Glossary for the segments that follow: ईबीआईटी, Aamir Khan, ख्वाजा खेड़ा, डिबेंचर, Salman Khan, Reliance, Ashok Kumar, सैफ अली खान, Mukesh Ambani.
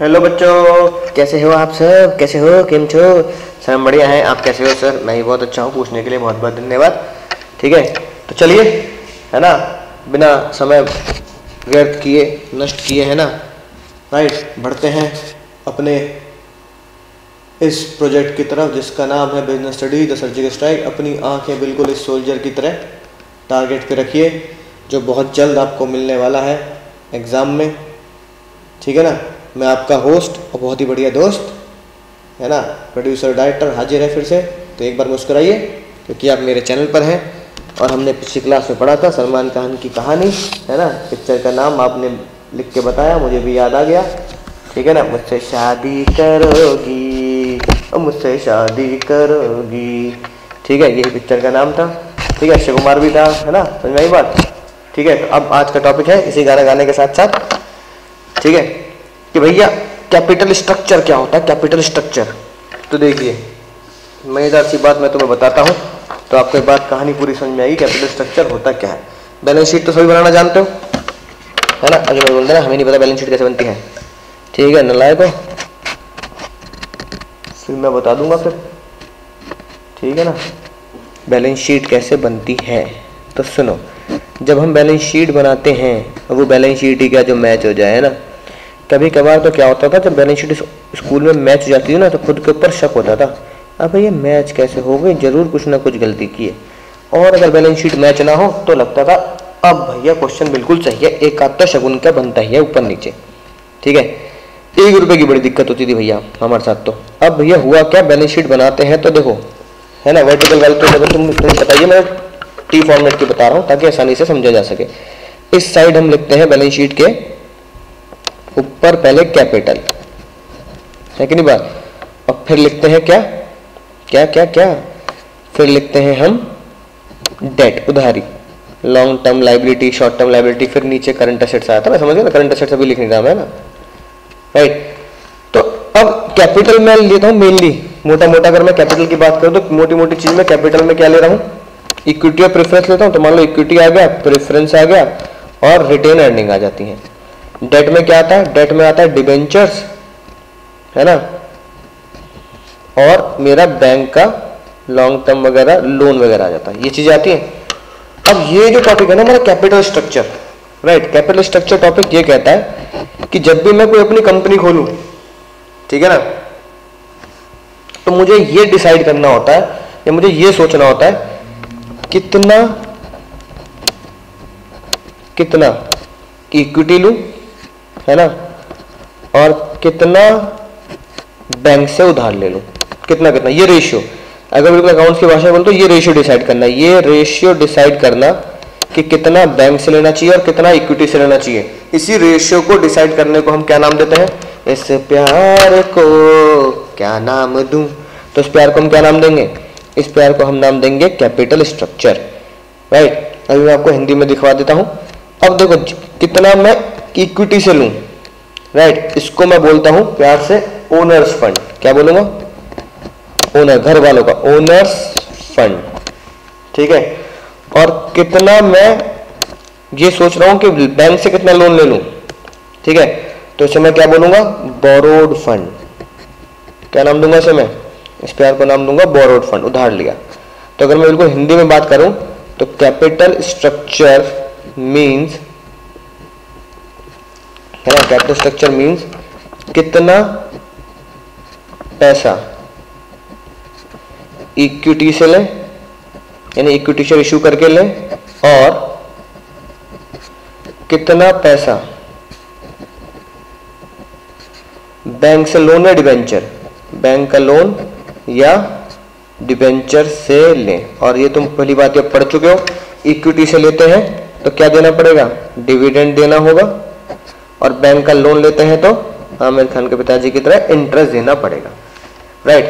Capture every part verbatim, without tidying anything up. Hello बच्चों, कैसे हो आप सब? कैसे हो? किम छो? सर हम बढ़िया हैं, आप कैसे हो? सर मैं ही बहुत अच्छा हूँ, पूछने के लिए बहुत बहुत धन्यवाद। ठीक है, तो चलिए है ना, बिना समय व्यर्थ किए नष्ट किए है ना, राइट, बढ़ते हैं अपने इस प्रोजेक्ट की तरफ जिसका नाम है business study the surgical strike. अपनी आँखें बिल्कुल इस सोल्जर की तरह टारगेट पे रखिए जो बहुत जल्द आपको मिलने वाला है एग्ज़ाम में। ठीक है ना, मैं आपका होस्ट और बहुत ही बढ़िया दोस्त है ना प्रोड्यूसर डायरेक्टर हाजिर है फिर से। तो एक बार मुस्कराइए क्योंकि आप मेरे चैनल पर हैं और हमने पिछली क्लास में पढ़ा था सलमान खान की कहानी है ना। पिक्चर का नाम आपने लिख के बताया, मुझे भी याद आ गया। ठीक है ना, मुझसे शादी करोगी और मुझसे शादी करोगी, ठीक है, यही पिक्चर का नाम था। ठीक है, अशोक कुमार भी था है ना, समझ में आई बात? ठीक है, तो अब आज का टॉपिक है इसी गाना गाने के साथ साथ, ठीक है, कि भैया कैपिटल स्ट्रक्चर क्या होता है, कैपिटल स्ट्रक्चर। तो देखिए मज़ेदार सी बात मैं तुम्हें बताता हूँ तो आपको ये बात कहानी पूरी समझ में आएगी। कैपिटल स्ट्रक्चर होता क्या है? बैलेंस शीट तो सभी बनाना जानते हो है ना, अभी मैं बोल देना हमें नहीं पता बैलेंस शीट कैसे बनती है। ठीक है, नलाए को फिर मैं बता दूंगा फिर, ठीक है ना, बैलेंस शीट कैसे बनती है। तो सुनो, जब हम बैलेंस शीट बनाते हैं वो बैलेंस शीट ही क्या जो मैच हो जाए है ना। कभी कभार तो क्या होता था जब बैलेंस शीट स्कूल में मैच हो जाती थी ना तो खुद के ऊपर शक होता था, अब ये मैच कैसे हो गई, जरूर कुछ ना कुछ गलती की है। और अगर बैलेंस शीट मैच ना हो तो लगता था अब भैया क्वेश्चन बिल्कुल सही है, एक आध तो शगुन का बनता ही है ऊपर नीचे। ठीक है, एक रुपये की बड़ी दिक्कत होती थी भैया हमारे साथ। तो अब भैया हुआ क्या, बैलेंस शीट बनाते हैं तो देखो है ना, वर्टिकल कैलकुलेटर तुम बताइए, मैं टी फॉर्मेट की बता रहा हूँ ताकि आसानी से समझा जा सके। इस साइड हम लिखते हैं बैलेंस शीट के ऊपर पहले कैपिटल, है कि नहीं बात, और फिर लिखते हैं क्या क्या क्या क्या फिर लिखते हैं हम डेट, उधारी, long term liability, short term liability, फिर नीचे करंट असेट्स आया था, मैं समझ गया ना, करंट असेट्स अभी लिख नहीं रहा मैं ना, राइट। तो अब कैपिटल मैं लेता हूँ मेनली, मोटा मोटा अगर मैं कैपिटल की बात करूँ तो मोटी मोटी चीज में कैपिटल में क्या ले रहा हूँ, इक्विटी और प्रेफरेंस लेता हूँ। तो मान लो इक्विटी आ गया, प्रेफरेंस आ गया और रिटेन अर्निंग आ जाती है। डेट में क्या आता है, डेट में आता है डिबेंचर्स है ना, और मेरा बैंक का लॉन्ग टर्म वगैरह लोन वगैरह आ जाता है, ये चीजें आती हैं। अब ये जो टॉपिक है ना हमारा capital structure, right, capital structure topic ये कहता है कि जब भी मैं कोई अपनी कंपनी खोलूं, ठीक है ना, तो मुझे ये डिसाइड करना होता है या मुझे ये सोचना होता है कितना कितना इक्विटी लूं है ना और कितना बैंक से उधार ले लूं, कितना कितना, ये रेशियो, अगर बिल्कुल अकाउंट्स की भाषा में बोलूं तो ये रेशियो डिसाइड करना है, ये रेशियो डिसाइड करना कि कितना बैंक से लेना चाहिए और कितना इक्विटी से लेना चाहिए। इसी रेशियो को डिसाइड करने को हम क्या नाम देते हैं, इस प्यार को क्या नाम दूं, तो इस प्यार को हम क्या नाम देंगे, इस प्यार को हम नाम देंगे कैपिटल स्ट्रक्चर, राइट। अभी मैं आपको हिंदी में दिखवा देता हूँ। अब देखो कितना मैं इक्विटी से लूं, राइट, इसको मैं बोलता हूं प्यार से ओनर्स फंड, क्या बोलूंगा, ओनर, घर वालों का ओनर्स फंड, ठीक है। और कितना मैं ये सोच रहा हूं कि बैंक से कितना लोन ले लूं, ठीक है, तो इसे मैं क्या बोलूंगा, बोरोड फंड, क्या नाम दूंगा इसे मैं, इस प्यार को नाम दूंगा बोरोड फंड, उधार लिया। तो अगर मैं बिल्कुल हिंदी में बात करूं तो कैपिटल स्ट्रक्चर मीन्स है ना, कैपिटल स्ट्रक्चर मीन्स कितना पैसा इक्विटी से ले यानी इक्विटी शेयर इश्यू करके ले और कितना पैसा बैंक से लोन या डिबेंचर, बैंक का लोन या डिबेंचर से ले। और ये तुम पहली बात ये पढ़ चुके हो, इक्विटी से लेते हैं तो क्या देना पड़ेगा, डिविडेंड देना होगा, और बैंक का लोन लेते हैं तो आमिर खान के पिताजी की तरह इंटरेस्ट देना पड़ेगा, राइट।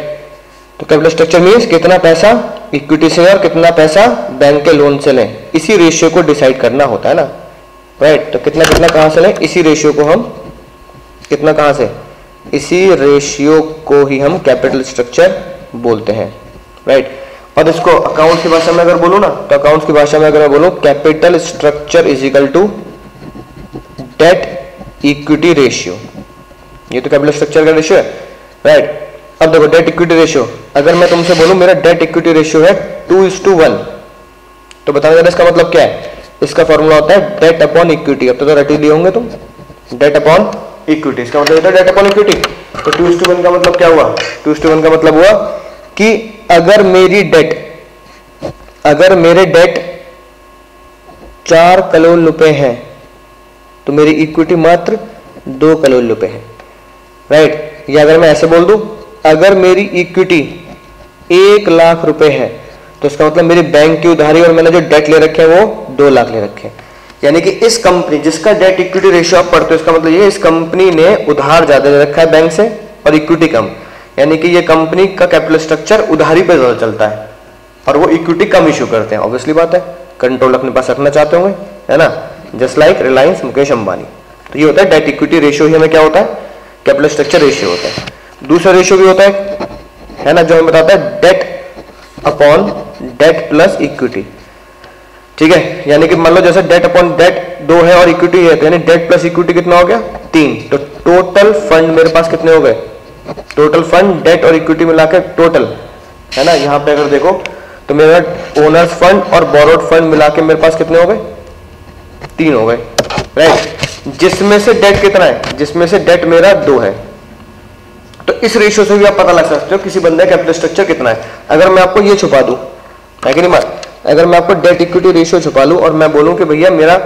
तो कैपिटल स्ट्रक्चर मींस कितना पैसा इक्विटी से और कितना पैसा बैंक के लोन से लें, इसी रेशियो को डिसाइड करना होता है ना, राइट। तो कितना कितना कहाँ से लें, इसी रेशियो को हम कितना कहाँ से, इसी रेशियो को ही हम कैपिटल स्ट्रक्चर बोलते हैं, राइट। और इसको अकाउंट्स की भाषा में अगर बोलूं ना तो अकाउंट्स की भाषा में अगर मैं बोलूं capital structure is equal to debt equity ratio, ये तो कैपिटल स्ट्रक्चर का रेशियो है, राइट। अब देखो डेट इक्विटी रेशियो, अगर मैं तुमसे बोलूं मेरा डेट इक्विटी रेशियो है टू इज टू वन, तो बताना जरा इसका मतलब क्या है। इसका फॉर्मूला होता है डेट अपॉन इक्विटी। अब तो, तो रटी दिए होंगे तुम, डेट अपॉन इक्विटी, इसका मतलब होता है डेट अपॉन इक्विटी। तो टू इज टू वन का मतलब क्या हुआ, टू इज टू वन का मतलब हुआ कि अगर मेरी डेट अगर मेरे डेट चार करोड़ रुपए हैं तो मेरी इक्विटी मात्र दो करोड़ रुपए है, राइट। या अगर मैं ऐसे बोल दूं, अगर मेरी इक्विटी एक लाख रुपए है तो इसका मतलब मेरी बैंक की उधारी और मैंने जो डेट ले रखे हैं वो दो लाख ले रखे हैं। यानी कि इस कंपनी जिसका डेट इक्विटी रेशियो आप पढ़ते हो, इसका मतलब ये इस कंपनी ने उधार ज्यादा ले रखा है बैंक से और इक्विटी कम, यानी कि ये कंपनी का कैपिटल स्ट्रक्चर उधारी पे ज्यादा चलता है और वो इक्विटी कम इश्यू करते हैं। ऑब्वियसली बात है, कंट्रोल अपने पास रखना चाहते होंगे, है ना, जस्ट लाइक रिलायंस मुकेश अंबानी। तो ये होता है डेट इक्विटी रेशियो, ही हमें क्या होता है, कैपिटल स्ट्रक्चर रेशियो होता है। दूसरा रेशियो भी होता है, है ना, जो हमें बताता है debt upon debt plus equity, ठीक है। यानी कि मान लो जैसे डेट अपॉन डेट दो है और इक्विटी है, तो यानी डेट प्लस इक्विटी कितना हो गया, तीन। तो टोटल फंड मेरे पास कितने हो गए, टोटल फंड डेट और इक्विटी मिलाकर टोटल, है ना। यहाँ पे अगर देखो तो मेरा ओनर्स फंड और बोरोड फंड मिलाकर मेरे पास कितने हो गए, तीन हो गए, राइट। जिसमें से डेट कितना है, जिसमें से डेट मेरा दो है। तो इस रेशियो से भी आप पता लगा सकते हो किसी बंदे का कैपिटल स्ट्रक्चर कितना है। अगर मैं आपको ये छुपा दूं, है कि नहीं मान, अगर मैं आपको डेट इक्विटी रेशियो छुपा लूं और मैं बोलूं कि भैया मेरा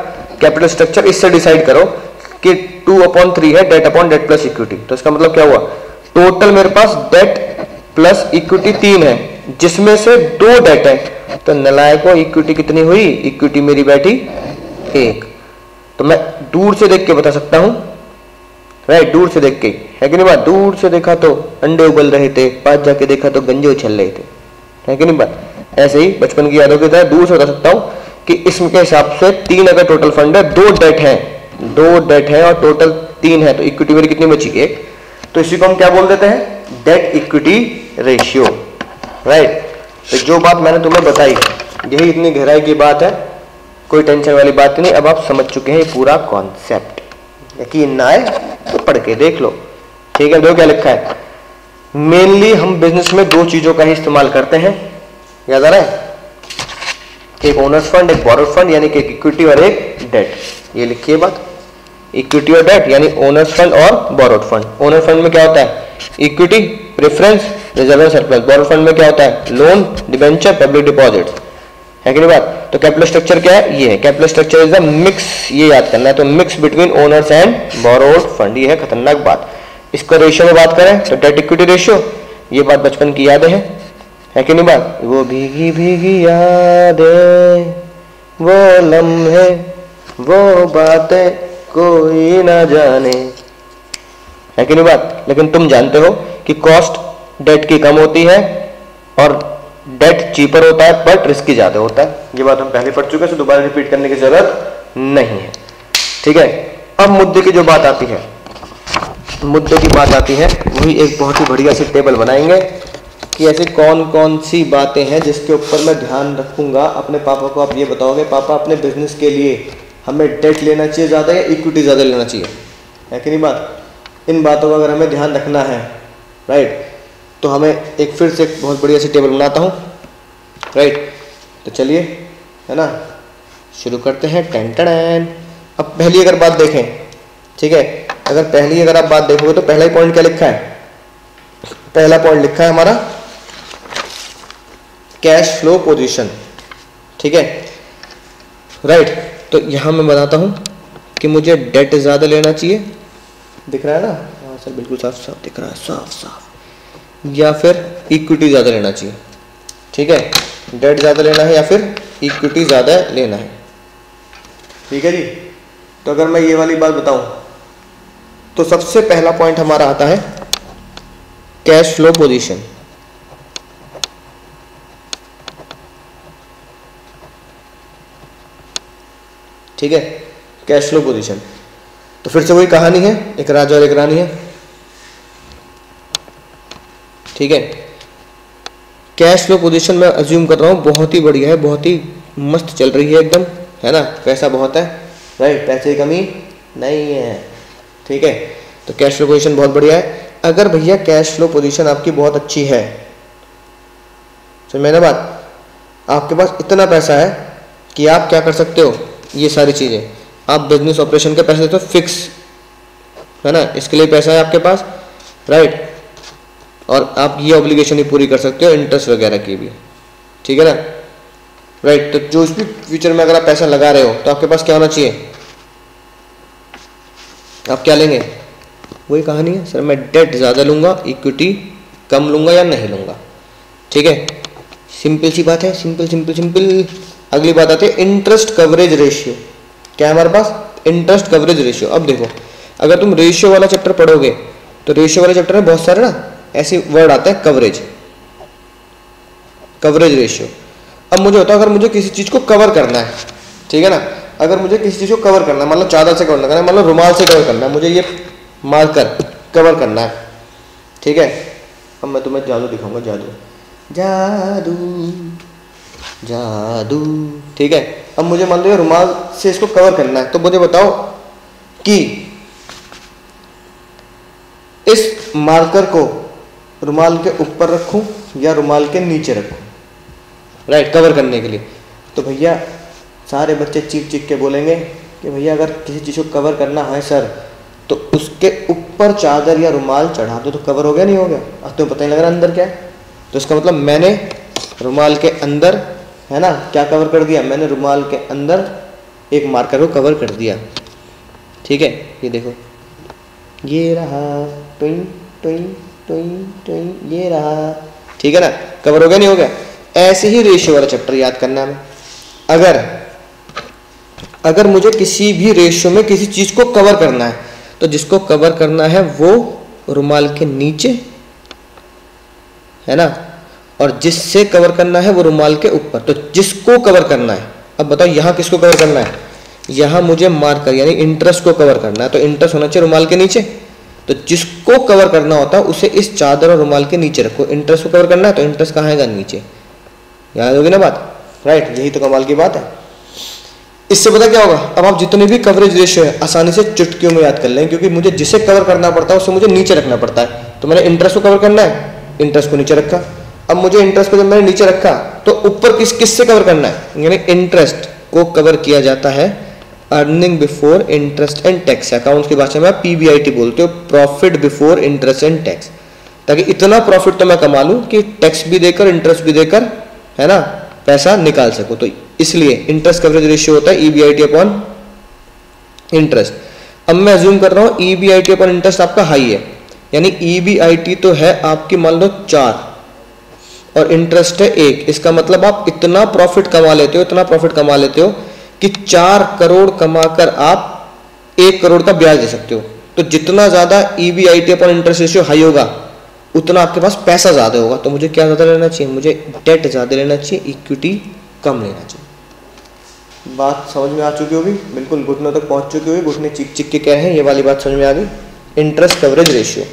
कैपिटल स्ट्रक्चर इससे डिसाइड करो कि टू अपॉन थ्री है debt upon debt plus equity, तो इसका मतलब क्या हुआ, टोटल मेरे पास डेट प्लस इक्विटी तीन है, जिसमें से दो डेट है, तो नलायको इक्विटी कितनी हुई, इक्विटी मेरी बैठी एक। तो मैं दूर से देख के बता सकता हूं, राइट, दूर से देख के, है कि नहीं बात। दूर से देखा तो अंडे उबल रहे थे, पास जाके देखा तो गंजे उछल रहे थे, है कि नहीं बात। ऐसे ही बचपन की यादों की तरह दूर से बता सकता हूं कि इसके हिसाब से तीन अगर टोटल फंड है, दो डेट है, दो डेट है और टोटल तीन है, तो इक्विटी मेरी कितनी बची, एक। तो इसी को हम क्या बोल देते हैं, डेट इक्विटी रेशियो, राइट। तो जो बात मैंने तुम्हें बताई, यही इतनी गहराई की बात है, कोई टेंशन वाली बात नहीं। अब आप समझ चुके हैं ये पूरा कॉन्सेप्ट, यकीन ना आए तो पढ़ के देख लो, ठीक है। दो क्या लिखा है, मेनली हम बिजनेस में दो चीजों का ही इस्तेमाल करते हैं, याद आ रहा है, एक ओनर्स फंड, एक बोरोड फंड, यानी कि एक इक्विटी और एक डेट। ये लिखिए बात, इक्विटी और डेट यानी ओनर्स फंड और बोरोड फंड। ओनर फंड में क्या होता है, equity, preference, reserve surplus. Borrowed fund में क्या होता है, लोन, डिबेंचर, पब्लिक डिपॉजिट, है कि नहीं बात। तो कैपिटल स्ट्रक्चर क्या है, ये है capital structure, is a mix, ये याद करना है। तो mix between owners and borrowed fund, ये है खतरनाक बात। इसका रेशियो में बात करें तो डेट इक्विटी रेशियो, ये बात बचपन की यादें हैं, है कि नहीं बात। वो भीगी भीगी यादें, वो लम्हे, वो बातें कोई ना जाने, है कि नहीं बात। लेकिन तुम जानते हो कि कॉस्ट डेट की कम होती है और डेट चीपर होता है बट रिस्की ज्यादा होता है। ये बात हम पहले पढ़ चुके हैं, तो दोबारा रिपीट करने की जरूरत नहीं है, ठीक है। अब मुद्दे की जो बात आती है, मुद्दे की बात आती है, वही एक बहुत ही बढ़िया सी टेबल बनाएंगे कि ऐसे कौन कौन सी बातें हैं जिसके ऊपर मैं ध्यान रखूंगा। अपने पापा को आप ये बताओगे, पापा अपने बिजनेस के लिए हमें डेट लेना चाहिए ज़्यादा या इक्विटी ज़्यादा लेना चाहिए, है कि नहीं बात। इन बातों का अगर हमें ध्यान रखना है, राइट, तो हमें एक फिर से एक बहुत बढ़िया सी टेबल बनाता हूँ, राइट। तो चलिए, है ना, शुरू करते हैं। टेन टन अब पहली अगर बात देखें, ठीक है, अगर पहली अगर आप बात देखोगे तो पहला पॉइंट क्या लिखा है, पहला पॉइंट लिखा है हमारा कैश फ्लो पोजीशन, ठीक है, राइट। तो यहां मैं बताता हूं कि मुझे डेट ज्यादा लेना चाहिए, दिख रहा है ना, हाँ सर बिल्कुल साफ साफ दिख रहा है, साफ साफ, या फिर इक्विटी ज्यादा लेना चाहिए, ठीक है। डेट ज्यादा लेना है या फिर इक्विटी ज्यादा लेना है, ठीक है जी। तो अगर मैं ये वाली बात बताऊं तो सबसे पहला पॉइंट हमारा आता है कैश फ्लो पोजीशन, ठीक है, कैश फ्लो पोजीशन। तो फिर से वही कहानी है, एक राजा और एक रानी है, ठीक है। कैश फ्लो पोजीशन मैं अज्यूम कर रहा हूं बहुत ही बढ़िया है, बहुत ही मस्त चल रही है एकदम, है ना, पैसा बहुत है, राइट, पैसे की कमी नहीं है, ठीक है। तो कैश फ्लो पोजीशन बहुत बढ़िया है। अगर भैया कैश फ्लो पोजीशन आपकी बहुत अच्छी है, समझ में बात, आपके पास इतना पैसा है कि आप क्या कर सकते हो, ये सारी चीज़ें आप बिजनेस ऑपरेशन के पैसे देते हो, फिक्स है ना, इसके लिए पैसा है आपके पास, राइट, और आप ये ऑब्लिगेशन ही पूरी कर सकते हो, इंटरेस्ट वगैरह की भी, ठीक है ना, राइट। तो जो भी फ्यूचर में अगर आप पैसा लगा रहे हो तो आपके पास क्या होना चाहिए, आप क्या लेंगे, वही कहानी है सर, मैं डेट ज़्यादा लूँगा, इक्विटी कम लूँगा या नहीं लूँगा, ठीक है, सिंपल सी बात है, सिंपल सिंपल सिंपल। अगली बात आती है इंटरेस्ट कवरेज रेशियो, क्या हमारे पास इंटरेस्ट कवरेज रेशियो। अब देखो अगर तुम रेशियो वाला चैप्टर पढ़ोगे तो रेशियो वाले चैप्टर में बहुत सारे ना ऐसे वर्ड आते हैं, कवरेज, कवरेज रेशियो। अब मुझे होता है अगर मुझे किसी चीज़ को कवर करना है, ठीक है ना, अगर मुझे किसी चीज़ को कवर करना है, मतलब चादर से कवर करना है, मतलब रुमाल से कवर करना है, मुझे ये मार्कर कवर करना है, ठीक है। अब मैं तुम्हें जादू दिखाऊंगा, जादू जादू जादू, ठीक है। अब मुझे मान लो रुमाल से इसको कवर करना है, तो मुझे बताओ कि इस मार्कर को रुमाल के ऊपर रखूं या रुमाल के नीचे रखूं, राइट, कवर करने के लिए। तो भैया सारे बच्चे चीख चीख के बोलेंगे कि भैया अगर किसी चीज़ को कवर करना है सर तो उसके ऊपर चादर या रुमाल चढ़ा दो तो कवर हो गया, नहीं हो गया, अब तुम्हें पता ही लग रहा है अंदर क्या है। तो इसका मतलब मैंने रुमाल के अंदर, है ना, क्या कवर कर दिया, मैंने रुमाल के अंदर एक मार्कर को कवर कर दिया, ठीक है। ये देखो ये रहा, टोई टोई टोई टोई, ये रहा, ठीक है ना, कवर हो गया, नहीं हो गया। ऐसे ही रेशियो वाला चैप्टर याद करना है हमें। अगर अगर मुझे किसी भी रेशियो में किसी चीज़ को कवर करना है तो जिसको कवर करना है वो रुमाल के नीचे, है ना, और जिससे कवर करना है वो रुमाल के ऊपर। तो जिसको कवर करना है, अब बताओ यहाँ किसको कवर करना है, यहाँ मुझे मार्कर यानी इंटरेस्ट को कवर करना है, तो इंटरेस्ट होना चाहिए रुमाल के नीचे। तो जिसको कवर करना होता है उसे इस चादर और रुमाल के नीचे रखो। इंटरेस्ट को कवर करना है तो इंटरेस्ट कहाँ आएगा, नीचे, याद होगी ना बात, राइट, यही तो कमाल की बात है। इससे पता क्या होगा, अब आप जितने भी कवरेज रेशियो है आसानी से चुटकियों में याद कर लें, क्योंकि मुझे जिसे कवर करना पड़ता है उसे मुझे नीचे रखना पड़ता है। तो मैंने इंटरेस्ट को कवर करना है, इंटरेस्ट को नीचे रखा। अब मुझे इंटरेस्ट को जब मैंने नीचे रखा तो ऊपर किस किस से कवर करना है, यानी इंटरेस्ट को कवर किया जाता है earning before interest and tax, accounts की भाषा में आप पीबीआईटी बोलते हो, profit before interest and tax, ताकि इतना प्रॉफिट तो मैं कमा लूँ कि टैक्स भी देकर इंटरेस्ट भी देकर, है ना, पैसा निकाल सकूँ। तो इसलिए इंटरेस्ट कवरेज रेशियो होता है ईबीआईटी अपॉन इंटरेस्ट। अब मैं अज्यूम कर रहा हूँ ईबीआईटी अपॉन इंटरेस्ट आपका हाई है, यानी ईबीआईटी तो है आपकी मान लो चार और इंटरेस्ट है एक, इसका मतलब आप इतना प्रॉफिट कमा लेते हो, इतना प्रॉफिट कमा लेते हो कि चार करोड़ कमाकर आप एक करोड़ का ब्याज दे सकते हो। तो जितना ज्यादा ईबीआईटी upon interest ratio high होगा उतना आपके पास पैसा ज़्यादा होगा। तो मुझे क्या ज़्यादा लेना चाहिए, मुझे डेट ज़्यादा लेना चाहिए, इक्विटी कम लेना चाहिए। बात समझ में आ चुकी होगी, बिल्कुल घुटनों तक पहुंच चुकी होगी, घुटने चिक चिक के कह रहे हैं, ये वाली बात समझ में आ गई, इंटरेस्ट कवरेज रेशियो।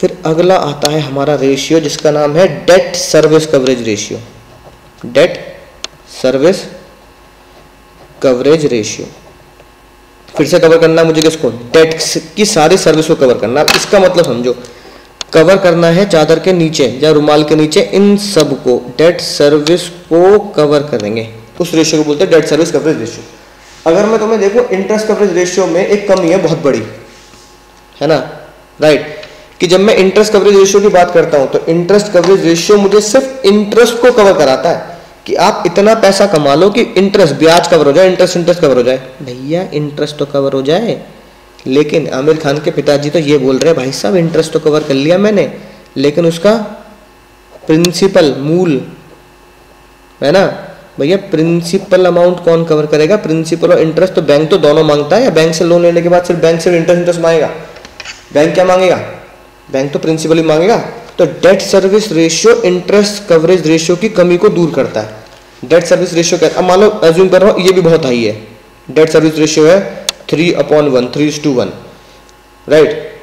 फिर अगला आता है हमारा रेशियो जिसका नाम है debt service coverage ratio, debt service coverage ratio. फिर से कवर करना मुझे किसको, डेट की सारी सर्विस को कवर करना। इसका मतलब समझो कवर करना है चादर के नीचे या रुमाल के नीचे, इन सब को डेट सर्विस को कवर करेंगे, उस रेशियो को बोलते हैं डेट सर्विस कवरेज रेशियो। अगर मैं तुम्हें देखूं इंटरेस्ट कवरेज रेशियो में एक कमी है बहुत बड़ी, है ना, राइट, कि जब मैं इंटरेस्ट कवरेज रेशियो की बात करता हूं तो इंटरेस्ट कवरेज रेशियो मुझे सिर्फ इंटरेस्ट को कवर कराता है कि आप इतना पैसा कमा लो कि इंटरेस्ट ब्याज कवर हो जाए, इंटरेस्ट इंटरेस्ट कवर हो जाए। भैया इंटरेस्ट तो कवर हो जाए, लेकिन आमिर खान के पिताजी तो ये बोल रहे हैं भाई साहब इंटरेस्ट तो कवर कर लिया मैंने, लेकिन उसका प्रिंसिपल, मूल, है ना भैया, प्रिंसिपल अमाउंट कौन कवर करेगा, प्रिंसिपल और इंटरेस्ट तो बैंक तो दोनों मांगता है, या बैंक से लोन लेने के बाद सिर्फ बैंक से इंटरेस्ट इंटरेस्ट मांगेगा, बैंक क्या मांगेगा, बैंक तो प्रिंसिपल ही मांगेगा। तो debt service ratio interest coverage ratio की कमी को दूर करता है। डेट सर्विस रेशियो क्या, अब मान लो एज्यूम कर रहा हूँ ये भी बहुत हाई है, डेट सर्विस रेशियो है three upon one, three to one, right,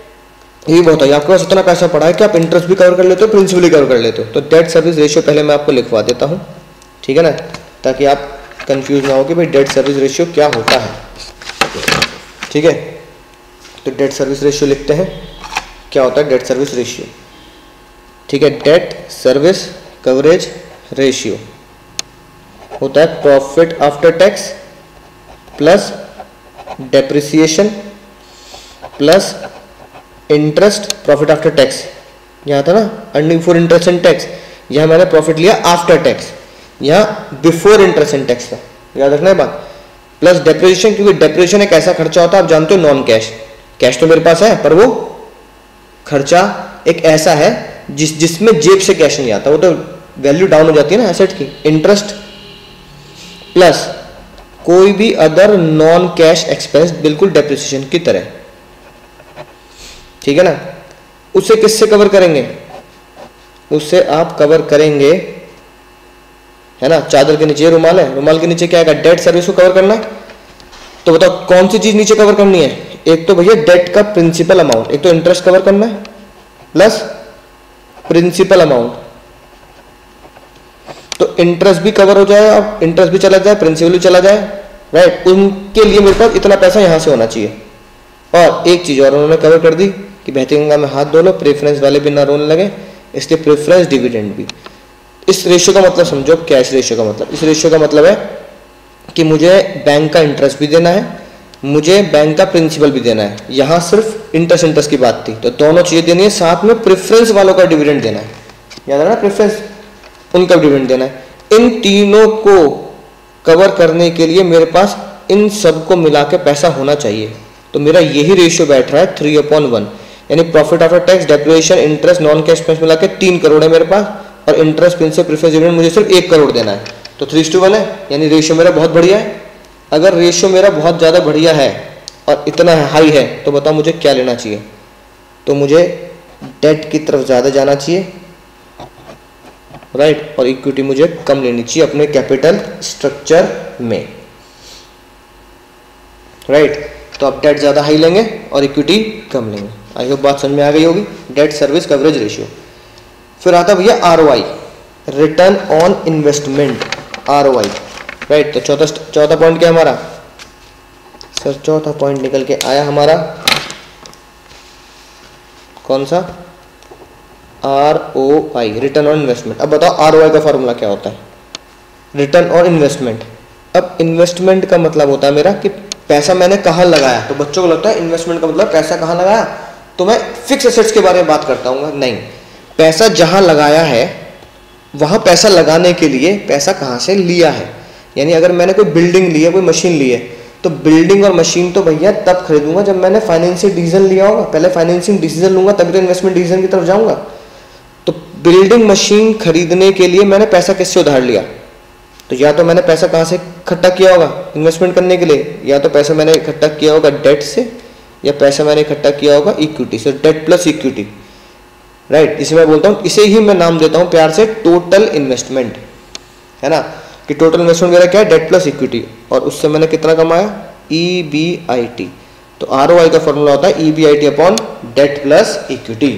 ये बहुत है, आपके पास इतना पैसा पड़ा है कि आप इंटरेस्ट भी कवर कर लेते हो, प्रिंसिपल भी कवर कर लेते हो। तो डेट सर्विस रेशियो पहले मैं आपको लिखवा देता हूँ, ठीक है ना, ताकि आप कंफ्यूज ना हो कि भाई डेट सर्विस रेशियो क्या होता है, ठीक है। तो डेट सर्विस रेशियो लिखते हैं, क्या होता है डेट सर्विस रेशियो, ठीक है। डेट सर्विस कवरेज रेशियो होता है profit after tax plus depreciation plus interest, profit after tax यहाँ था ना, earning for interest and tax, यहाँ मैंने प्रॉफिट लिया आफ्टर टैक्स, यहाँ बिफोर इंटरेस्ट एंड टैक्स था, याद रखना है बात। प्लस डेप्रिसिएशन, क्योंकि डेप्रिसिएशन एक ऐसा खर्चा होता है, आप जानते हो नॉन कैश, कैश तो मेरे पास है पर वो खर्चा एक ऐसा है जिस जिसमें जेब से कैश नहीं आता, वो तो वैल्यू डाउन हो जाती है ना एसेट की। इंटरेस्ट प्लस कोई भी अदर नॉन कैश एक्सपेंस, बिल्कुल डेप्रिसिएशन की तरह, ठीक है ना। उसे किससे कवर करेंगे, उससे आप कवर करेंगे, है ना, चादर के नीचे रुमाल है, रुमाल के नीचे क्या आएगा, डेट सर्विस को कवर करना। तो बताओ कौन सी चीज नीचे कवर करनी है, एक तो भैया डेट का प्रिंसिपल अमाउंट, एक तो इंटरेस्ट कवर करना है प्लस प्रिंसिपल अमाउंट, तो इंटरेस्ट भी कवर हो जाए, अब इंटरेस्ट भी चला जाए प्रिंसिपल भी चला जाए, राइट। उनके लिए मेरे पास इतना पैसा यहां से होना चाहिए। और एक चीज और उन्होंने कवर कर दी कि बहती गंगा में हाथ धो लो, प्रेफरेंस वाले भी ना रोने लगे, इसलिए प्रेफरेंस डिविडेंड भी। इस रेशियो का मतलब समझो, क्या इस रेशियो का मतलब, इस रेशियो का मतलब है कि मुझे बैंक का इंटरेस्ट भी देना है, मुझे बैंक का प्रिंसिपल भी देना है, यहाँ सिर्फ इंटरेस्ट इंटरेस्ट की बात थी, तो दोनों चीज़ें देनी है, साथ में प्रेफरेंस वालों का डिविडेंड देना है, याद है ना, प्रेफरेंस उनका डिविडेंड देना है। इन तीनों को कवर करने के लिए मेरे पास इन सबको मिला के पैसा होना चाहिए, तो मेरा यही रेशियो बैठ रहा है थ्री अपॉन वन, यानी profit after tax depreciation interest non cash expense मिला के तीन करोड़ है मेरे पास, और इंटरेस्ट प्रिंसिपल प्रेफरेंस डिविडेंड मुझे सिर्फ एक करोड़ देना है, तो थ्री टू वन है, यानी रेशियो मेरा बहुत बढ़िया है। अगर रेशियो मेरा बहुत ज़्यादा बढ़िया है और इतना हाई है, तो बताओ मुझे क्या लेना चाहिए, तो मुझे डेट की तरफ ज़्यादा जाना चाहिए, राइट, और इक्विटी मुझे कम लेनी चाहिए अपने कैपिटल स्ट्रक्चर में, राइट। तो आप डेट ज़्यादा हाई लेंगे और इक्विटी कम लेंगे। आई होप बात समझ में आ गई होगी, डेट सर्विस कवरेज रेशियो। फिर आता भैया R O I, return on investment, R O I, right. तो चौथा चौथा पॉइंट क्या हमारा सर, चौथा पॉइंट निकल के आया हमारा कौन सा, R O I, return on investment. अब बताओ आर ओ आई का फॉर्मूला क्या होता है, रिटर्न ऑन इन्वेस्टमेंट। अब इन्वेस्टमेंट का मतलब होता है मेरा कि पैसा मैंने कहाँ लगाया, तो बच्चों को लगता है इन्वेस्टमेंट का मतलब पैसा कहाँ लगाया, तो मैं फिक्स एसेट्स के बारे में बात करता हूँ, नहीं, पैसा जहाँ लगाया है वहाँ पैसा लगाने के लिए पैसा कहाँ से लिया है। यानी अगर मैंने कोई बिल्डिंग ली है, कोई मशीन ली है, तो बिल्डिंग और मशीन तो भैया तब खरीदूंगा जब मैंने फाइनेंशियल डिसीजन लिया होगा, पहले फाइनेंशियल डिसीजन लूंगा तभी तो इन्वेस्टमेंट डिसीजन की तरफ जाऊंगा। तो बिल्डिंग मशीन खरीदने के लिए मैंने पैसा किससे उधार लिया, तो या तो मैंने पैसा कहाँ से इकट्ठा किया होगा इन्वेस्टमेंट करने के लिए, या तो पैसा मैंने इकट्ठा किया होगा डेट से, या पैसा मैंने इकट्ठा किया होगा इक्विटी से, डेट प्लस इक्विटी, राइट। इसे मैं बोलता हूँ, इसे ही मैं नाम देता हूँ प्यार से टोटल इन्वेस्टमेंट, है ना, कि टोटल इन्वेस्टमेंट मेरा क्या है, डेट प्लस इक्विटी, और उससे मैंने कितना कमाया, ई बी आई टी। तो आर ओ आई का फॉर्मूला होता है E B I T upon debt plus equity,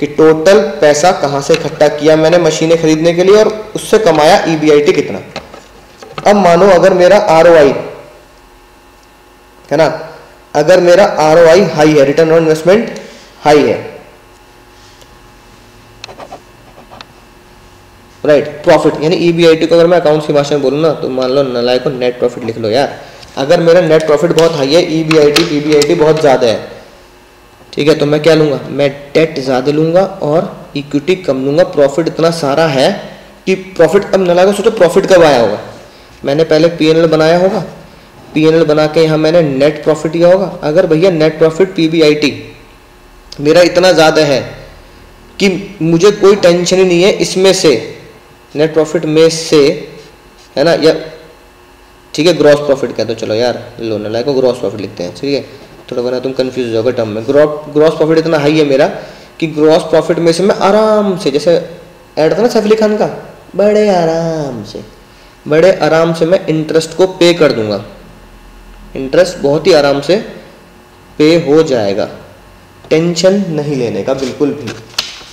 कि टोटल पैसा कहाँ से इकट्ठा किया मैंने मशीनें खरीदने के लिए और उससे कमाया ई बी आई टी कितना। अब मानो अगर मेरा आर ओ आई, है ना, अगर मेरा आर ओ आई हाई है, रिटर्न ऑन इन्वेस्टमेंट हाई है, राइट, प्रॉफिट यानी ई बी आई टी को अगर मैं अकाउंट्स की भाषा में बोलूँ ना, तो मान लो नलायक को नेट प्रॉफिट लिख लो यार, अगर मेरा नेट प्रॉफिट बहुत हाई है, E B I T P B I T बहुत ज़्यादा है, ठीक है, तो मैं क्या लूँगा, मैं डेट ज़्यादा लूँगा और इक्विटी कम लूँगा, प्रॉफिट इतना सारा है कि प्रॉफिट, अब नलायक को सोचो प्रॉफिट कब आया होगा, मैंने पहले पी एन एल बनाया होगा, पी एन एल बना के यहाँ मैंने नेट प्रॉफिट किया होगा। अगर भैया net profit P B I T मेरा इतना ज़्यादा है कि मुझे कोई टेंशन ही नहीं है इसमें से, नेट प्रॉफिट में से, है ना, या ठीक है ग्रॉस प्रॉफिट कहते हो, चलो यार लो ना लाइक को ग्रॉस प्रॉफिट लिखते हैं, ठीक है, थोड़ा बना तुम कंफ्यूज हो जाओगे टर्म में। ग्रॉस प्रॉफिट इतना हाई है मेरा कि ग्रॉस प्रॉफिट में से मैं आराम से, जैसे ऐड था ना सैफ अली खान का, बड़े आराम से बड़े आराम से मैं इंटरेस्ट को पे कर दूंगा, इंटरेस्ट बहुत ही आराम से पे हो जाएगा, टेंशन नहीं लेने का बिल्कुल भी,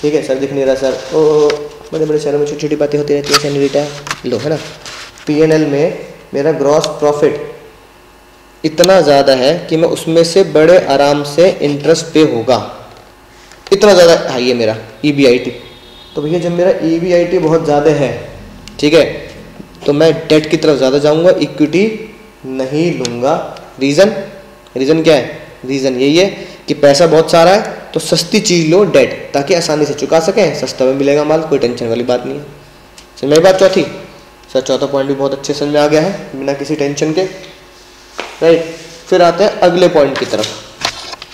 ठीक है। सर दिख नहीं रहा सर, ओ बड़े बड़े शहरों में छोटी छोटी बातें होती रहती है, सैनिटा लो, है ना। पी एन एल में मेरा ग्रॉस प्रॉफिट इतना ज़्यादा है कि मैं उसमें से बड़े आराम से इंटरेस्ट पे होगा, इतना ज़्यादा हाई है मेरा ई बी आई टी। तो भैया जब मेरा ई बी आई टी बहुत ज़्यादा है, ठीक है, तो मैं डेट की तरफ ज़्यादा जाऊंगा, इक्विटी नहीं लूँगा। रीज़न रीज़न क्या है? रीज़न यही है कि पैसा बहुत सारा है तो सस्ती चीज़ लो डेट, ताकि आसानी से चुका सकें, सस्ता में मिलेगा माल, कोई टेंशन वाली बात नहीं है। सर मेरी बात चौथी, सर चौथा पॉइंट भी बहुत अच्छे समझ में आ गया है बिना किसी टेंशन के, राइट। फिर आते हैं अगले पॉइंट की तरफ,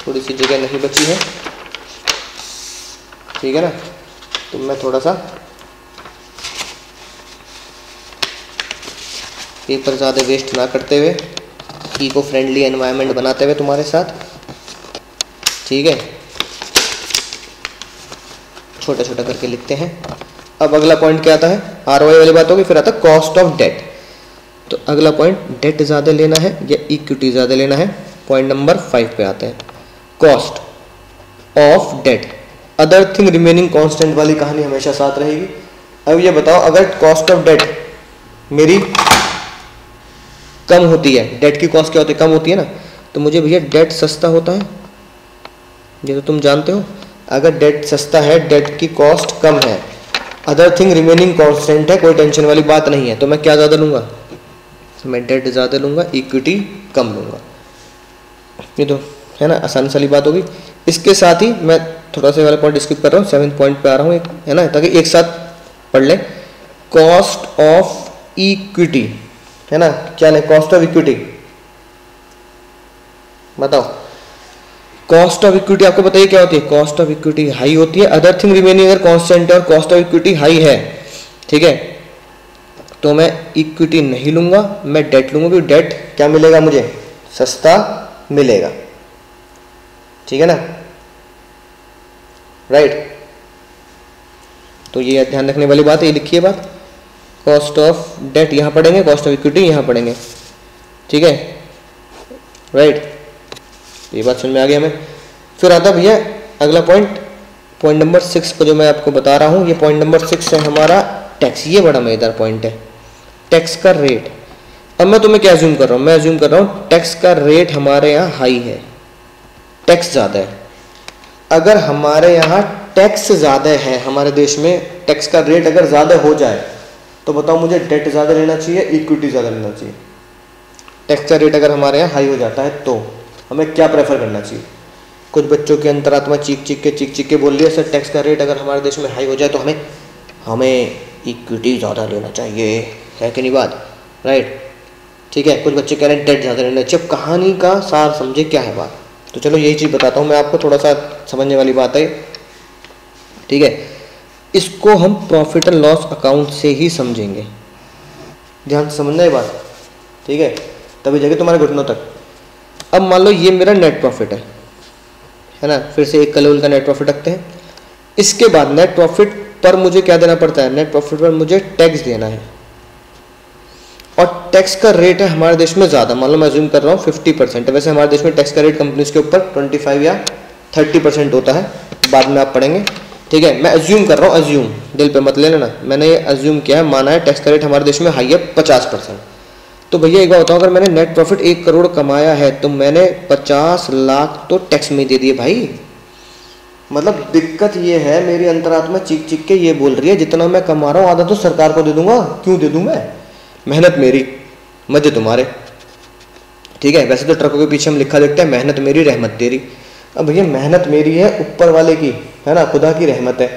थोड़ी सी जगह नहीं बची है, ठीक है ना, तो मैं थोड़ा सा पेपर ज़्यादा वेस्ट ना करते हुए इको फ्रेंडली एनवायरनमेंट बनाते हुए तुम्हारे साथ, ठीक है, छोटा छोटा करके लिखते हैं। अब अगला पॉइंट क्या आता है? आरओआई वाली बात होगी। फिर आता है कॉस्ट ऑफ डेट। तो अगला पॉइंट, डेट ज़्यादा लेना है या इक्विटी ज़्यादा लेना है? पॉइंट नंबर फाइव पे आते हैं, cost of debt. Other thing remaining constant वाली कहानी हमेशा साथ रहेगी। अब ये बताओ, अगर कॉस्ट ऑफ डेट मेरी कम होती है, डेट की कॉस्ट क्या होती है? कम होती है ना, तो मुझे भैया डेट सस्ता होता है, ये तो तुम जानते हो। अगर डेट सस्ता है, डेट की कॉस्ट कम है, अदर थिंग रिमेनिंग कांस्टेंट है, कोई टेंशन वाली बात नहीं है, तो मैं क्या ज़्यादा लूँगा? मैं डेट ज़्यादा लूँगा, इक्विटी कम लूँगा, ये तो है ना, आसान साली बात होगी। इसके साथ ही मैं थोड़ा सा वाला पॉइंट स्किप कर रहा हूँ, सेवन्थ पॉइंट पे आ रहा हूँ, है ना, ताकि एक साथ पढ़ लें। कॉस्ट ऑफ इक्विटी, है ना, क्या लें? कॉस्ट ऑफ इक्विटी बताओ, कॉस्ट ऑफ इक्विटी आपको बताइए क्या होती है? कॉस्ट ऑफ इक्विटी हाई होती है, अदर थिंग रिमेनिंग अगर कॉन्स्टेंट है और कॉस्ट ऑफ इक्विटी हाई है, ठीक है, तो मैं इक्विटी नहीं लूँगा, मैं डेट लूँगा, क्योंकि डेट क्या मिलेगा मुझे? सस्ता मिलेगा, ठीक है ना, राइट। तो ये ध्यान रखने वाली बात है, ये लिखिए बात, कॉस्ट ऑफ डेट यहाँ पढ़ेंगे, कॉस्ट ऑफ इक्विटी यहाँ पढ़ेंगे, ठीक है, राइट, ये बात समझ में आ गई हमें। फिर आता भैया अगला पॉइंट, पॉइंट नंबर सिक्स पर जो मैं आपको बता रहा हूँ, ये पॉइंट नंबर सिक्स है हमारा टैक्स। ये बड़ा मज़ेदार पॉइंट है, टैक्स का रेट। अब मैं तुम्हें क्या अज्यूम कर रहा हूँ? मैं अज्यूम कर रहा हूँ टैक्स का रेट हमारे यहाँ हाई है, टैक्स ज़्यादा है। अगर हमारे यहाँ टैक्स ज़्यादा है, हमारे देश में टैक्स का रेट अगर ज़्यादा हो जाए, तो बताओ मुझे डेट ज़्यादा लेना चाहिए, इक्विटी ज़्यादा लेना चाहिए? टैक्स का रेट अगर हमारे यहाँ हाई हो जाता है तो हमें क्या प्रेफर करना चाहिए? कुछ बच्चों की अंतरात्मा चीख चीख के चीख चीख के बोल रही है, सर टैक्स का रेट अगर हमारे देश में हाई हो जाए तो हमें हमें इक्विटी ज़्यादा लेना चाहिए, है कि नहीं बात, राइट, ठीक है। कुछ बच्चे कह रहे हैं डेट ज़्यादा लेना चाहिए। अब कहानी का सार समझे क्या है बात, तो चलो यही चीज़ बताता हूँ मैं आपको, थोड़ा सा समझने वाली बात है, ठीक है। इसको हम प्रॉफिट एंड लॉस अकाउंट से ही समझेंगे, ध्यान से समझना है बात, ठीक है, तभी जाके तुम्हारे घुटनों तक। अब मान लो ये मेरा नेट प्रॉफिट है, है ना, फिर से एक कलोल का नेट प्रॉफिट रखते हैं। इसके बाद नेट प्रॉफिट पर मुझे क्या देना पड़ता है? नेट प्रॉफिट पर मुझे टैक्स देना है, और टैक्स का रेट है हमारे देश में ज़्यादा, मान लो मैं अज्यूम कर रहा हूँ फिफ्टी परसेंट। वैसे हमारे देश में टैक्स का रेट कंपनीज के ऊपर ट्वेंटी फाइव या थर्टी परसेंट होता है, बाद में आप पढ़ेंगे, ठीक है। मैं अज्यूम कर रहा हूँ, अज्यूम दिल पे मत ले लेना, मैंने ये अज्यूम किया है, माना है टैक्स का रेट हमारे देश में हाई है पचास परसेंट। तो भैया एक बात बताओ, अगर मैंने नेट प्रॉफिट एक करोड़ कमाया है तो मैंने पचास लाख तो टैक्स में दे दिए भाई। मतलब दिक्कत ये है, मेरी अंतरात्मा चीख चीख के ये बोल रही है, जितना मैं कमा रहा हूँ आधा तो सरकार को दे दूंगा, क्यों दे दूँ मैं, मेहनत मेरी मजे तुम्हारे, ठीक है। वैसे तो ट्रकों के पीछे हम लिखा देखते हैं, मेहनत मेरी रहमत तेरी। अब भैया मेहनत मेरी है ऊपर वाले की, है ना, खुदा की रहमत है,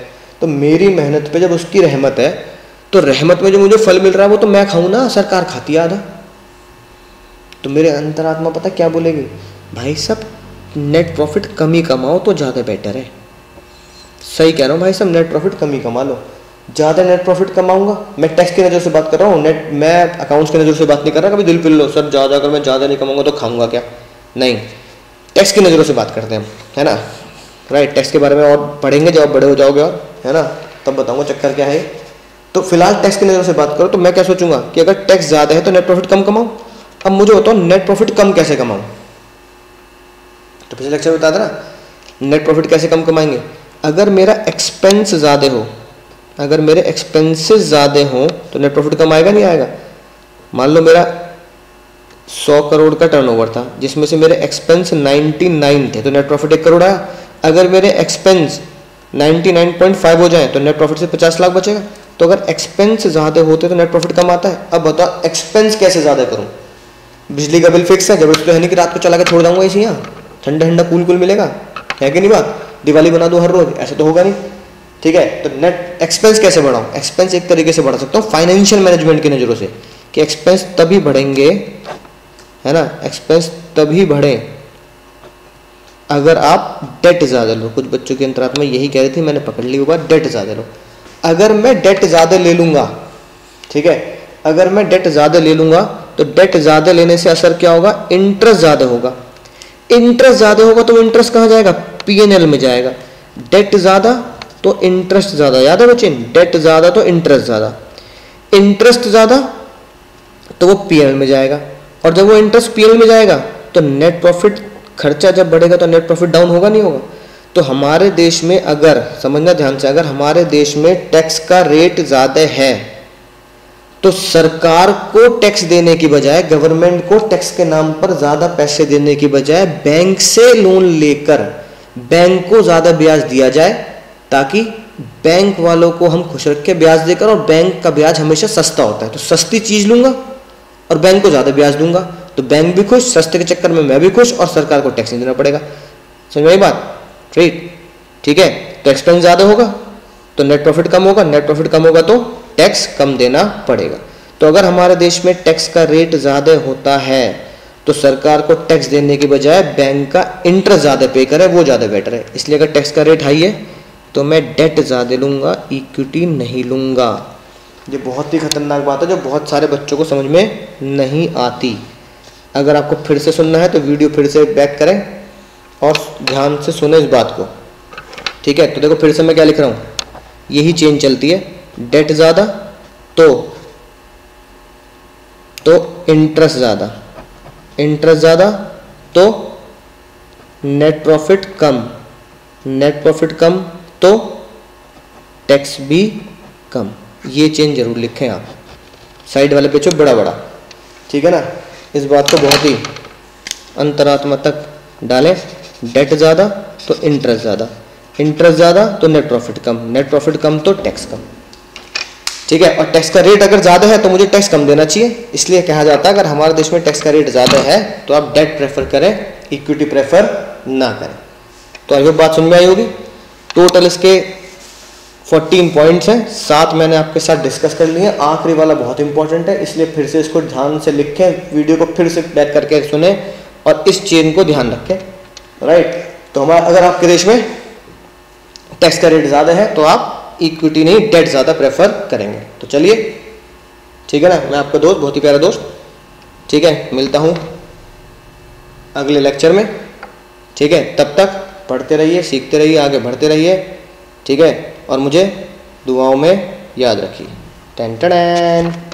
तो मेरी मेहनत पे जब उसकी रहमत है, तो रहमत में जो मुझे फल मिल रहा है वो तो मैं खाऊँ ना, सरकार खाती है आधा। तो मेरे अंतरात्मा पता क्या बोलेगी, भाई साहब नेट प्रॉफिट कम ही कमाओ तो ज़्यादा बेटर है। सही कह रहा हूँ भाई साहब, नेट प्रॉफिट कम ही कमा लो, ज़्यादा नेट प्रॉफिट कमाऊंगा। मैं टैक्स की नज़र से बात कर रहा हूँ, नेट मैं अकाउंट्स की नज़र से बात नहीं कर रहा। कभी दिल पिल लो सर, ज़्यादा अगर मैं ज़्यादा नहीं कमाऊंगा तो खाऊंगा क्या, नहीं, टैक्स की नज़रों से बात करते हैं, है ना, राइट। टैक्स के बारे में और पढ़ेंगे जब बड़े हो जाओगे और, है ना, तब बताऊँगा चक्कर क्या है। तो फिलहाल टैक्स की नज़रों से बात करो, तो मैं क्या सोचूंगा कि अगर टैक्स ज़्यादा है तो नेट प्रॉफिट कम कमाऊँ। अब मुझे बताओ नेट प्रॉफिट कम कैसे कमाऊं, तो पिछले लेक्चर में बता था ना, नेट प्रॉफिट कैसे कम कमाएंगे? अगर मेरा एक्सपेंस ज़्यादा हो, अगर मेरे एक्सपेंसेस ज़्यादा हो तो नेट प्रॉफिट कम आएगा, नहीं आएगा? मान लो मेरा सौ करोड़ का टर्नओवर था जिसमें से मेरे एक्सपेंस निन्यानवे थे तो नेट प्रॉफिट एक करोड़ आया। अगर मेरे एक्सपेंस निन्यानवे पॉइंट फाइव हो जाए तो नेट प्रॉफिट से पचास लाख बचेगा। तो अगर एक्सपेंस ज़्यादा होते तो नेट प्रॉफिट कम आता है। अब बताओ एक्सपेंस कैसे ज़्यादा करूँ? बिजली का बिल फिक्स है, जबरदस्ती तो है नहीं कि रात को चला के छोड़ दूंगा इसी यहाँ, ठंडा ठंडा कूल कूल मिलेगा, है कि नहीं बात? दिवाली बना दो हर रोज़, ऐसा तो होगा नहीं, ठीक है। तो नेट एक्सपेंस कैसे बढ़ाऊँ? एक्सपेंस एक तरीके से बढ़ा सकता हूँ फाइनेंशियल मैनेजमेंट की नज़रों से, कि एक्सपेंस तभी बढ़ेंगे, है ना, एक्सपेंस तभी बढ़े अगर आप डेट ज़्यादा लो। कुछ बच्चों की अंतरात्मा यही कह रही थी, मैंने पकड़ ली हुआ, डेट ज़्यादा लो। अगर मैं डेट ज़्यादा ले लूँगा, ठीक है, अगर मैं डेट ज़्यादा ले लूँगा तो डेट ज़्यादा लेने से असर क्या होगा? इंटरेस्ट ज़्यादा होगा। इंटरेस्ट ज़्यादा होगा तो इंटरेस्ट कहाँ जाएगा? पी एन एल में जाएगा। डेट ज़्यादा तो इंटरेस्ट ज़्यादा, याद है बच्चे? डेट ज़्यादा तो इंटरेस्ट ज़्यादा, इंटरेस्ट ज़्यादा तो वो पी एन एल में जाएगा, और जब वो इंटरेस्ट पी एन एल में जाएगा तो नेट प्रॉफिट, खर्चा जब बढ़ेगा तो नेट प्रॉफिट डाउन होगा, नहीं होगा? तो हमारे देश में, अगर समझना ध्यान से, अगर हमारे देश में टैक्स का रेट ज़्यादा है तो सरकार को टैक्स देने की बजाय, गवर्नमेंट को टैक्स के नाम पर ज़्यादा पैसे देने की बजाय बैंक से लोन लेकर बैंक को ज़्यादा ब्याज दिया जाए, ताकि बैंक वालों को हम खुश रख के ब्याज देकर, और बैंक का ब्याज हमेशा सस्ता होता है, तो सस्ती चीज़ लूँगा और बैंक को ज़्यादा ब्याज दूंगा, तो बैंक भी खुश, सस्ते के चक्कर में मैं भी खुश, और सरकार को टैक्स नहीं देना पड़ेगा। समझ में बात? राइट, ठीक है। तो एक्सपेंस ज़्यादा होगा तो नेट प्रॉफिट कम होगा, नेट प्रॉफिट कम होगा तो टैक्स कम देना पड़ेगा। तो अगर हमारे देश में टैक्स का रेट ज़्यादा होता है तो सरकार को टैक्स देने के बजाय बैंक का इंटरेस्ट ज़्यादा पे करे, वो ज़्यादा बेटर है। इसलिए अगर टैक्स का रेट हाई है तो मैं डेट ज़्यादा लूँगा, इक्विटी नहीं लूँगा। ये बहुत ही खतरनाक बात है जो बहुत सारे बच्चों को समझ में नहीं आती। अगर आपको फिर से सुनना है तो वीडियो फिर से बैक करें और ध्यान से सुने इस बात को, ठीक है। तो देखो फिर से मैं क्या लिख रहा हूँ, यही चेन चलती है, डेट ज़्यादा तो तो इंटरेस्ट ज़्यादा, इंटरेस्ट ज़्यादा तो नेट प्रॉफिट कम, नेट प्रॉफिट कम तो टैक्स भी कम। ये चेन जरूर लिखें आप, साइड वाले पेज पे बड़ा बड़ा, ठीक है ना। इस बात को बहुत ही अंतरात्मा तक डालें, डेट ज़्यादा तो इंटरेस्ट ज़्यादा, इंटरेस्ट ज़्यादा तो नेट प्रॉफिट कम, नेट प्रॉफिट कम तो टैक्स कम, ठीक है। और टैक्स का रेट अगर ज़्यादा है तो मुझे टैक्स कम देना चाहिए, इसलिए कहा जाता है अगर हमारे देश में टैक्स का रेट ज़्यादा है तो आप डेट प्रेफर करें, इक्विटी प्रेफर ना करें। तो आई होप बात समझ में आई होगी। टोटल इसके चौदह पॉइंट्स हैं, सात मैंने आपके साथ डिस्कस कर लिए। आखिरी वाला बहुत इंपॉर्टेंट है, इसलिए फिर से इसको ध्यान से लिखें, वीडियो को फिर से बैक करके सुने और इस चेन को ध्यान रखें, राइट। तो हमारा, अगर आपके देश में टैक्स का रेट ज़्यादा है तो आप इक्विटी नहीं, डेट ज़्यादा प्रेफर करेंगे। तो चलिए, ठीक है ना, मैं आपका दोस्त, बहुत ही प्यारा दोस्त, ठीक है, मिलता हूँ अगले लेक्चर में, ठीक है। तब तक पढ़ते रहिए, सीखते रहिए, आगे बढ़ते रहिए, ठीक है, और मुझे दुआओं में याद रखिए। Ten ten.